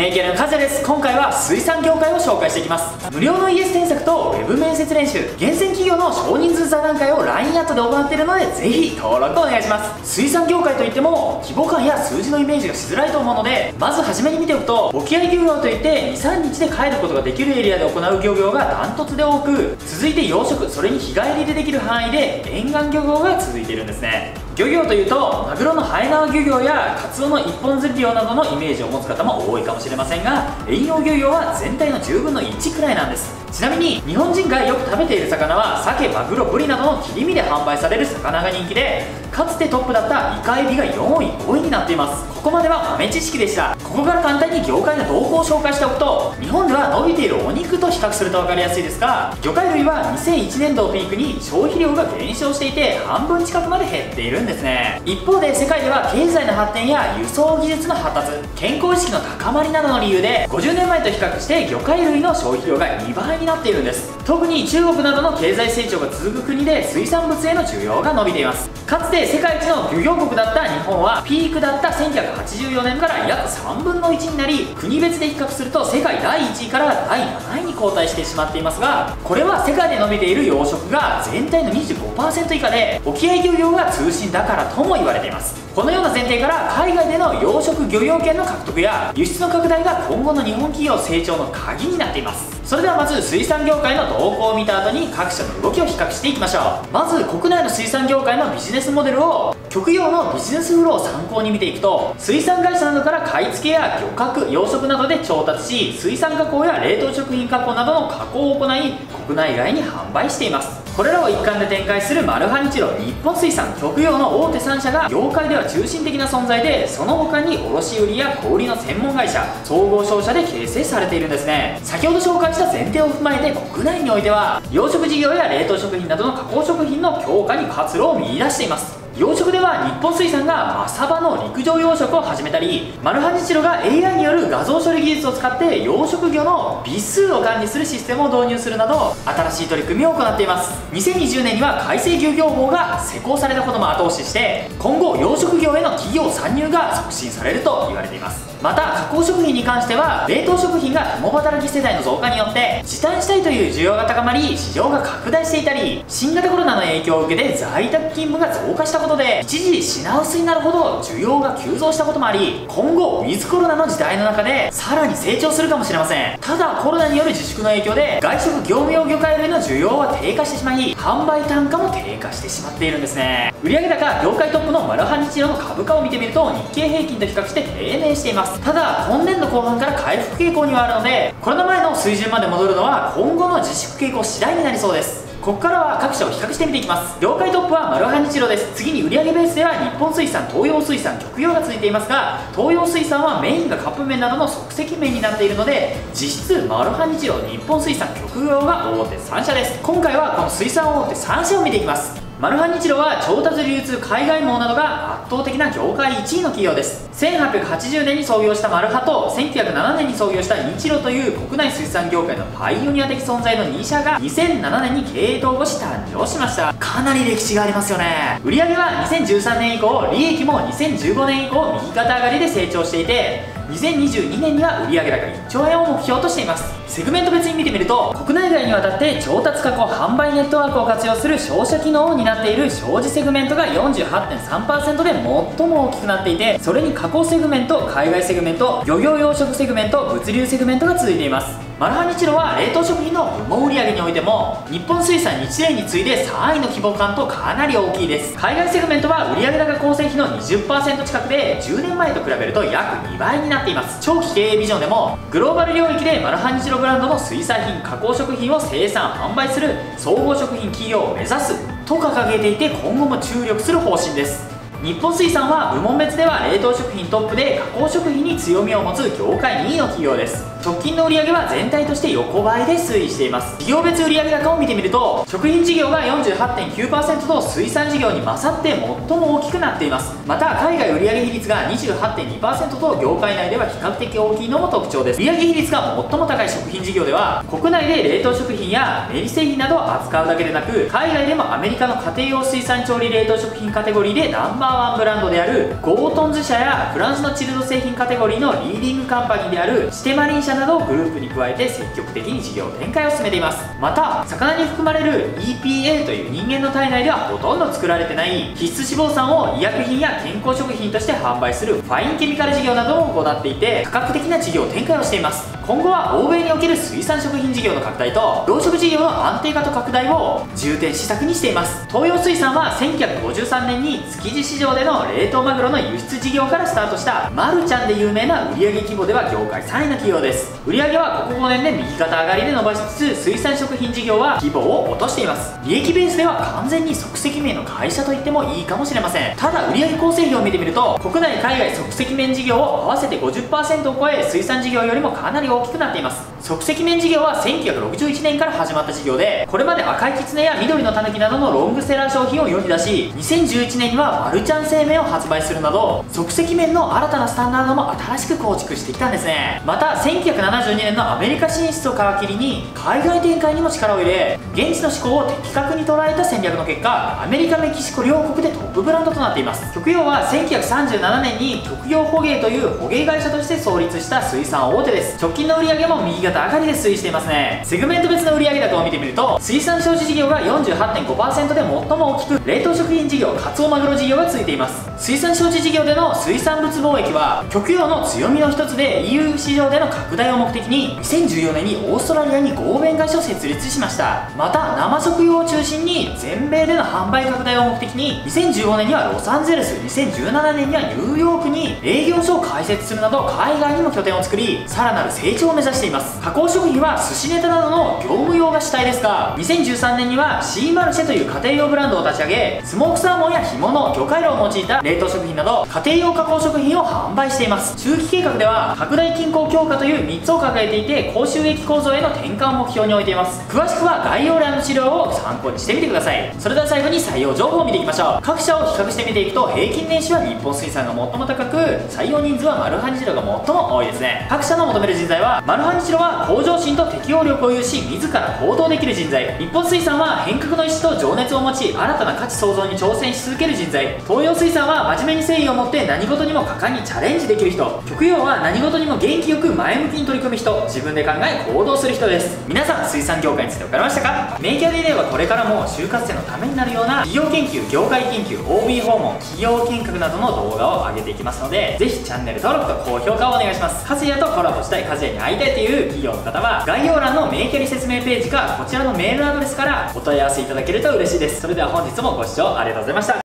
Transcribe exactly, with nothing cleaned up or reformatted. メインキャラのカズヤです。今回は水産業界を紹介していきます。無料のイエス添削とウェブ面接練習、厳選企業の少人数座談会を ライン アットで行っているので、ぜひ登録お願いします。水産業界といっても規模感や数字のイメージがしづらいと思うので、まず初めに見ておくと、沖合漁業といってにさんにちで帰ることができるエリアで行う漁業がダントツで多く、続いて養殖、それに日帰りでできる範囲で沿岸漁業が続いているんですね。漁業というとマグロのはえ縄漁業やカツオの一本釣り漁などのイメージを持つ方も多いかもしれませんが、遠洋漁業は全体のじゅうぶんのいちくらいなんです。ちなみに日本人がよく食べている魚はサケ、マグロ、ブリなどの切り身で販売される魚が人気で、かつてトップだったイカエビがよんいごいになっています。ここまでは豆知識でした。ここから簡単に業界の動向を紹介しておくと、日本では伸びているお肉と比較すると分かりやすいですが、魚介類はにせんいちねんどをピークに消費量が減少していて、半分近くまで減っているんですね。一方で世界では経済の発展や輸送技術の発達、健康意識の高まりなどの理由で、ごじゅうねんまえと比較して魚介類の消費量がにばいになっているんです。特に中国などの経済成長が続く国で、水産物への需要が伸びています。かつて世界一の漁業国だった日本はピークだったせんきゅうひゃくはちじゅうよねんから約さんぶんのいちになり、国別で比較すると世界だいいちいからだいなないに後退してしまっていますが、これは世界で伸びている養殖が全体の にじゅうごパーセント 以下で、沖合漁業が中心だからとも言われています。このような前提から、海外での養殖漁業権の獲得や輸出の拡大が今後の日本企業成長の鍵になっています。それではまず水産業界の動向を見た後に、各社の動きを比較していきましょう。まず国内の水産業界のビジネスモデルを極洋のビジネスフローを参考に見ていくと、水産会社などから買い付けや漁獲、養殖などで調達し、水産加工や冷凍食品加工などの加工を行い、国内外に販売しています。これらを一貫で展開するマルハニチロ、日本水産、極洋の大手さんしゃが業界では中心的な存在で、その他に卸売や小売の専門会社、総合商社で形成されているんですね。先ほど紹介した前提を踏まえて、国内においては養殖事業や冷凍食品などの加工食品の強化に活路を見出しています。養殖では日本水産がマサバの陸上養殖を始めたり、マルハニチロが エーアイ による画像処理技術を使って養殖魚の尾数を管理するシステムを導入するなど、新しい取り組みを行っています。にせんにじゅうねんには改正漁業法が施行されたことも後押しして、今後養殖業への企業参入が促進されると言われています。また加工食品に関しては、冷凍食品が共働き世代の増加によって時短したいという需要が高まり、市場が拡大していたり、新型コロナの影響を受けて在宅勤務が増加したことで、一時品薄になるほど需要が急増したこともあり、今後ウィズコロナの時代の中でさらに成長するかもしれません。ただコロナによる自粛の影響で、外食業務用魚介類の需要は低下してしまい、販売単価も低下してしまっているんですね。売上高業界トップのマルハニチロの株価を見てみると、日経平均と比較して低迷しています。ただ今年度後半から回復傾向にはあるので、コロナ前の水準まで戻るのは今後の自粛傾向次第になりそうです。ここからは各社を比較してみていきます。業界トップはマルハニチロです。次に売上ベースでは日本水産、東洋水産、極洋が続いていますが、東洋水産はメインがカップ麺などの即席麺になっているので、実質マルハニチロ、日本水産、極洋が大手さんしゃです。今回はこの水産大手さんしゃを見ていきます。マルハニチロは調達流通海外網などが圧倒的な業界いちいの企業です。せんはっぴゃくはちじゅうねんに創業したマルハと、せんきゅうひゃくななねんに創業したニチロという国内水産業界のパイオニア的存在のにしゃが、にせんななねんに経営統合し誕生しました。かなり歴史がありますよね。売上はにせんじゅうさんねん以降、利益もにせんじゅうごねん以降右肩上がりで成長していて、にせんにじゅうにねんには売上高いっちょうえんを目標としています。セグメント別に見てみると、国内外にわたって調達加工販売ネットワークを活用する商社機能を担っている商事セグメントが よんじゅうはちてんさんパーセント で最も大きくなっていて、それに加工セグメント、海外セグメント、漁業養殖セグメント、物流セグメントが続いています。マルハニチロは冷凍食品の部門売上においても日本水産、ニチレイに次いでさんいの規模感とかなり大きいです。海外セグメントは売上高構成比の にじゅっパーセント 近くで、じゅうねんまえと比べると約にばいになっています。長期経営ビジョンでもグローバル領域でマルハニチロブランドの水産品、加工食品を生産販売する総合食品企業を目指すと掲げていて、今後も注力する方針です。日本水産は部門別では冷凍食品トップで、加工食品に強みを持つ業界にいの企業です。直近の売上は全体として横ばいで推移しています。事業別売上高を見てみると、食品事業が よんじゅうはちてんきゅうパーセント と水産事業に勝って最も大きくなっています。また海外売上比率が にじゅうはちてんにパーセント と業界内では比較的大きいのも特徴です。売上比率が最も高い食品事業では、国内で冷凍食品や練り製品などを扱うだけでなく、海外でもアメリカの家庭用水産調理冷凍食品カテゴリーでナンバーワンブランドであるゴートン自社やフランスのチルド製品カテゴリーのリーディングカンパニーであるシテマリン社などをグループに加えて積極的に事業展開を進めています。また魚に含まれる イーピーエー という人間の体内ではほとんど作られてない必須脂肪酸を医薬品や健康食品として販売するファインケミカル事業なども行っていて、多角的な事業展開をしています。今後は欧米における水産食品事業の拡大と養殖事業の安定化と拡大を重点施策にしています。東洋水産はせんきゅうひゃくごじゅうさんねんに築地市場での冷凍マグロの輸出事業からスタートしたマルちゃんで有名な売上規模では業界さんいの企業です。売上はここごねんで右肩上がりで伸ばしつつ、水産食品事業は規模を落としています。利益ベースでは完全に即席麺の会社と言ってもいいかもしれません。ただ売上構成表を見てみると、国内海外即席麺事業を合わせて ごじゅっパーセント を超え、水産事業よりもかなり大きくなっています。即席麺事業はせんきゅうひゃくろくじゅういちねんから始まった事業で、これまで赤いきつねや緑のたぬきなどのロングセラー商品を世に出し、にせんじゅういちねんにはマルちゃん製麺を発売するなど、即席麺の新たなスタンダードも新しく構築してきたんですね。またせんきゅうひゃくななじゅうにねんのアメリカ進出を皮切りに海外展開にも力を入れ、現地の思考を的確に捉えた戦略の結果、アメリカメキシコ両国でトップブランドとなっています。極洋はせんきゅうひゃくさんじゅうななねんに極洋捕鯨という捕鯨会社として創立した水産大手です。直近の売上も右肩上がりで推移していますね。セグメント別の売上高を見てみると、水産消費事業が よんじゅうはちてんごパーセント で最も大きく、冷凍食品事業、カツオマグロ事業が続いています。水産消費事業での水産物貿易は極洋の強みの一つで、 イーユー 市場での拡大を目的ににせんじゅうよねんにオーストラリアに合弁会社を設立しました。また生食用を中心に全米での販売拡大を目的ににせんじゅうごねんにはロサンゼルス、にせんじゅうななねんにはニューヨークに営業所を開設するなど、海外にも拠点を作り、さらなる成長を目指しています。加工食品は寿司ネタなどの業務用が主体ですが、にせんじゅうさんねんにはシーマルシェという家庭用ブランドを立ち上げ、スモークサーモンや干物、魚介類を用いた冷凍食品など家庭用加工食品を販売しています。中期計画では拡大均衡強化というみっつを抱えていて、高収益構造への転換を目標に置いています。詳しくは概要欄の資料を参考にしてみてください。それでは最後に採用情報を見ていきましょう。各社を比較してみていくと、平均年収は日本水産が最も高く、採用人数はマルハニチロが最も多いですね。各社の求める人材は、マルハニチロは向上心と適応力を有し、自ら行動できる人材、日本水産は変革の意思と情熱を持ち、新たな価値創造に挑戦し続ける人材、東洋水産は真面目に誠意を持って何事にも果敢にチャレンジできる人、極洋は何事にも元気よく前向きに取り組む人、自分で考え行動する人です。皆さん水産業界について分かりましたか？メイキャデイではこれからも就活生のためになるような企業研究、業界研究、オービー 訪問、企業見学などの動画を上げていきますので、ぜひチャンネル登録と高評価をお願いします。カズヤとコラボしたい、カズヤに会いたいという企業の方は概要欄のメイキャデイ説明ページかこちらのメールアドレスからお問い合わせいただけると嬉しいです。それでは本日もご視聴ありがとうございました。